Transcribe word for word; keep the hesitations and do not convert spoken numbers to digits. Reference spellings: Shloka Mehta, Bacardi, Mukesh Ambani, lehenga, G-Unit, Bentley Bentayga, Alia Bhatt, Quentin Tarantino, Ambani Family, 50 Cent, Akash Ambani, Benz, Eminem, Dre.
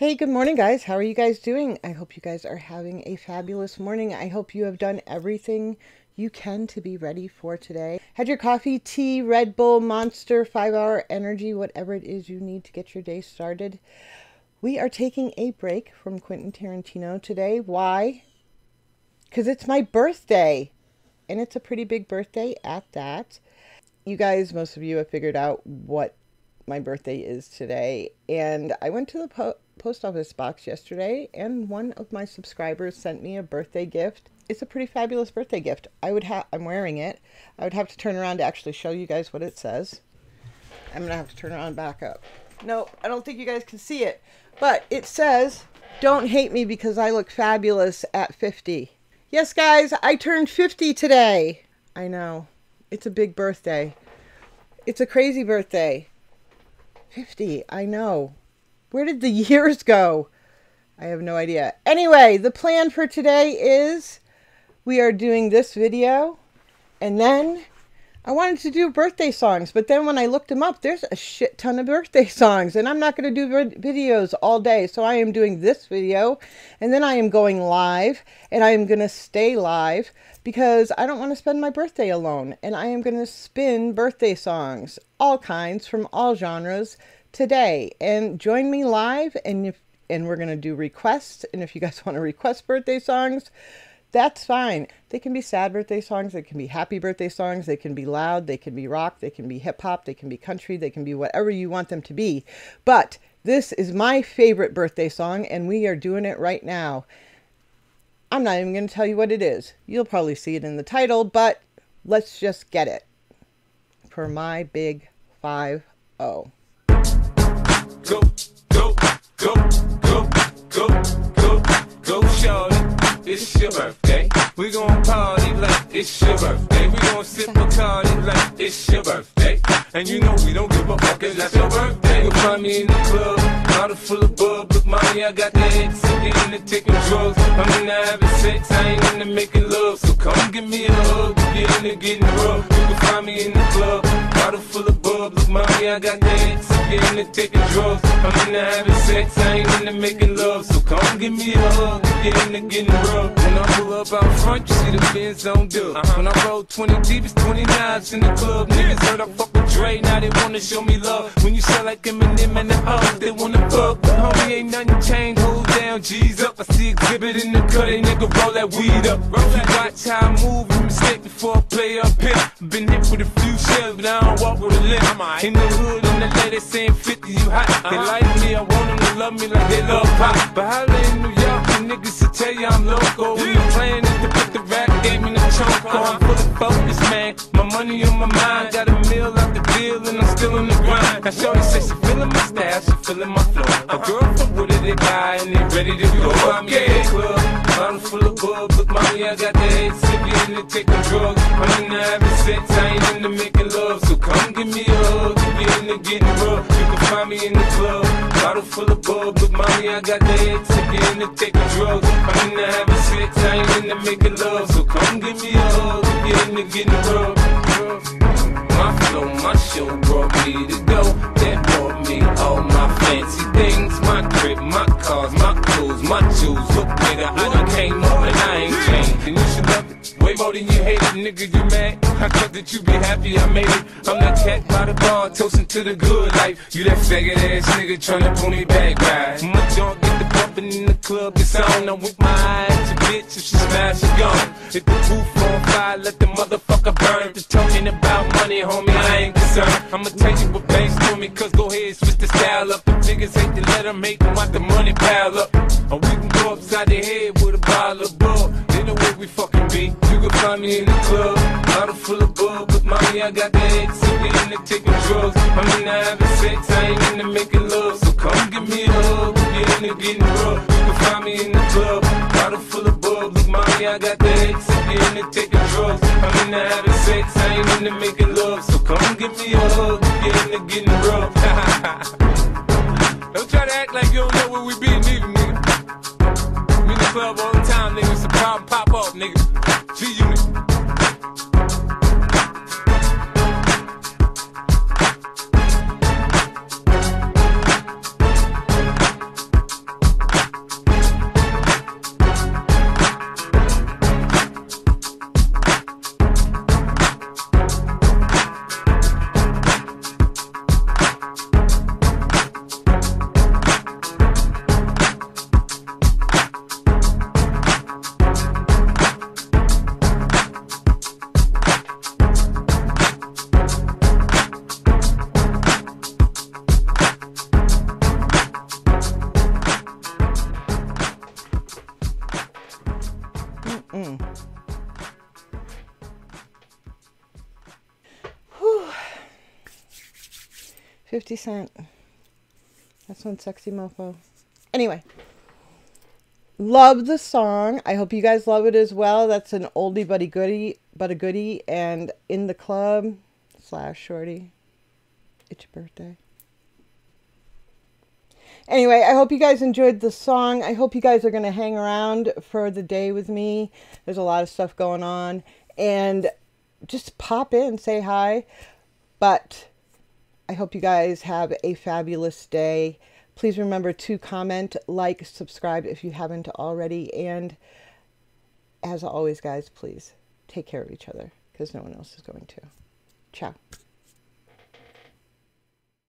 Hey, good morning, guys. How are you guys doing? I hope you guys are having a fabulous morning. I hope you have done everything you can to be ready for today. Had your coffee, tea, Red Bull, Monster, five hour energy, whatever it is you need to get your day started. We are taking a break from Quentin Tarantino today. Why? Because it's my birthday, and it's a pretty big birthday at that. You guys, most of you have figured out what my birthday is today, and I went to the po post office box yesterday, and one of my subscribers sent me a birthday gift. It's a pretty fabulous birthday gift. I would have I'm wearing it. I would have to turn around to actually show you guys what it says. I'm gonna have to turn around back up. No, I don't think you guys can see it, but it says, "Don't hate me because I look fabulous at fifty." Yes, guys, I turned fifty today. I know. It's a big birthday. It's a crazy birthday. fifty, I know. Where did the years go? I have no idea. Anyway, the plan for today is we are doing this video, and then I wanted to do birthday songs, but then when I looked them up, there's a shit ton of birthday songs, and I'm not going to do videos all day, so I am doing this video, and then I am going live, and I am going to stay live, because I don't want to spend my birthday alone, and I am going to spin birthday songs, all kinds, from all genres, today. And join me live, and, if, and we're going to do requests, and if you guys want to request birthday songs, that's fine. They can be sad birthday songs. They can be happy birthday songs. They can be loud. They can be rock. They can be hip hop. They can be country. They can be whatever you want them to be. But this is my favorite birthday song, and we are doing it right now. I'm not even going to tell you what it is. You'll probably see it in the title, but let's just get it for my big five oh. Go, go, go, go, go, go, go, shawty. It's your birthday. We gon' party like it's your birthday. We gon' sip Bacardi like it's your birthday. And you know we don't give a fuck, it's not your birthday. You'll find me in the club, bottle full of bub. Look, mommy, I got the ex. I'm into taking drugs. I'm into having sex. I ain't into making love. So come give me a hug. You're into getting rough. You can find me in the club, bottle full of bub. Look, mommy, I got the ex. I'm into taking drugs. I'm into having sex. I ain't into making love. So come give me a hug. You're into getting rough. When I pull up out front, you see the Benz on dub. Uh-huh. When I roll twenty deep, it's twenty-nines in the club. Niggas heard I fuck with Dre, now they wanna show me love. When you sell like Eminem and the hugs, they wanna fuck. But homie, ain't nothing changed, hold down, G's up. I see exhibit in the cut, they nigga roll that weed up. You watch how I move, you mistake before I play up here. Been hit with a few shells, but I don't walk with a limp. In the hood, in the lady they saying fifty, you hot. Uh-huh. They like me, I want them to love me like they love pop. But how they in New York, the niggas to tell you I'm low. Go yeah. The plan is to put the rack, gave me the chunk. Uh-huh. I'm full of focus, man. My money on my mind. Got a meal out the deal, and I'm still in the grind. Now shorty says she feeling my style, she feeling my flow. Uh-huh. A girl from Woody, they buy, and they ready to go. Okay. I'm in the club, bottle full of bub. Look, mommy, I got the head sippy, into taking drugs. I'm into having sex, I ain't into making love. So come give me a hug, if you're into getting rough. You can find me in the club, bottle full of bub. Look, mommy, I got the head sippy, into taking drugs. I'm into having sex, I ain't into making love. So come give me a hug, if you're into getting rough. My flow, my show brought me to go. That brought me all my fancy things. My crib, my cars, my clothes, my shoes. Look, nigga, I done came up and I ain't changed. And you should love it way more than you hate it, nigga, you mad. I thought that you be happy, I made it. I'm that cat by the bar, toasting to the good life. You that faggot ass nigga tryna pull me back, right? My junk get the bumpin' in the club, it's on. I'm with my eyes, your bitch, if she smash, she gone. If the roof on fire, let the motherfucker burn. Just talking about money, homie, I ain't concerned. I'ma tell you what banks do me, cause go ahead, switch the style up. The niggas hate to let them make them want the money pile up. Or we can go upside the head with a bottle of bull. They know where we fucking be. You can find me in the club, bottle full of bull. But mommy, I got the head, so we into taking drugs. I'm into having sex, I ain't into making love. So come give me a hug, if you're into getting rough. You can find me in the club, bottle full of bull. Look, mommy, I got the head, so we into taking drugs. I'm into having sex, I ain't into making love. So come give me a hug, if you're into getting rough. Don't try to act like you don't know where we be, nigga, nigga. We in the club all the time, nigga. It's a problem, pop off, nigga. G-Unit. fifty cent. That's one sexy mofo. Anyway. Love the song. I hope you guys love it as well. That's an oldie but a goodie, but a goodie. And in the club, slash shorty. It's your birthday. Anyway, I hope you guys enjoyed the song. I hope you guys are going to hang around for the day with me. There's a lot of stuff going on. And just pop in, say hi. But I hope you guys have a fabulous day. Please remember to comment, like, subscribe if you haven't already. And as always, guys, please take care of each other because no one else is going to. Ciao.